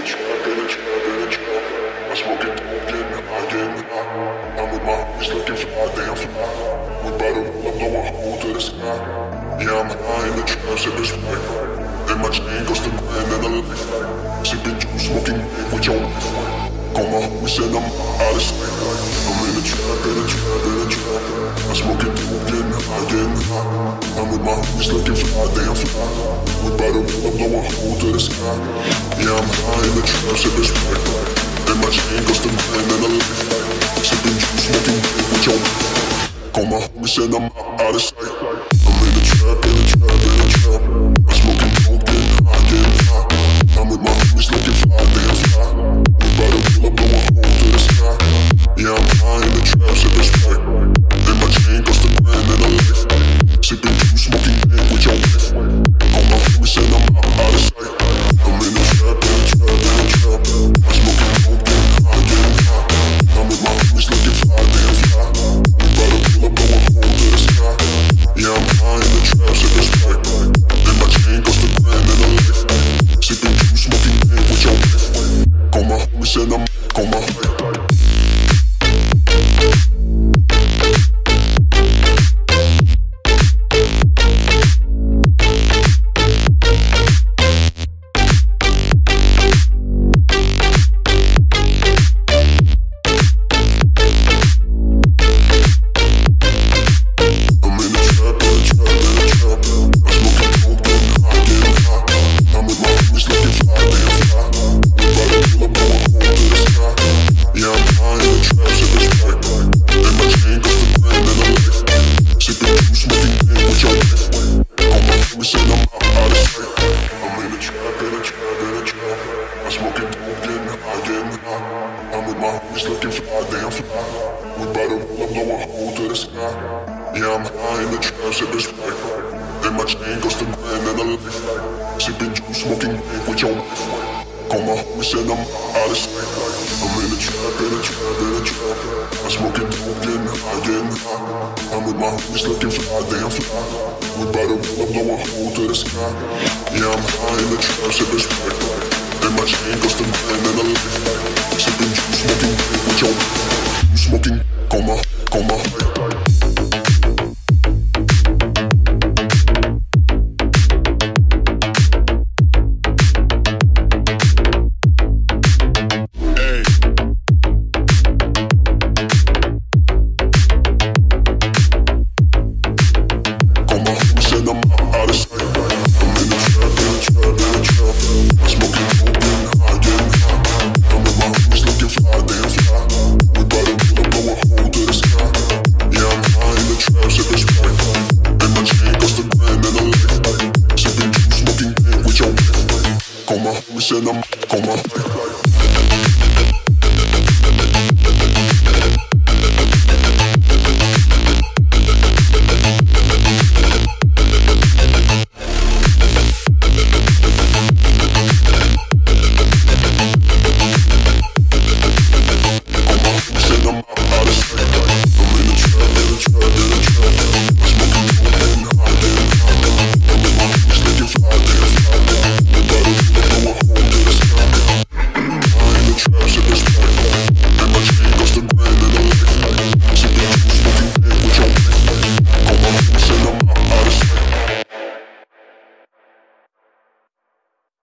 Call my homies and I'm on my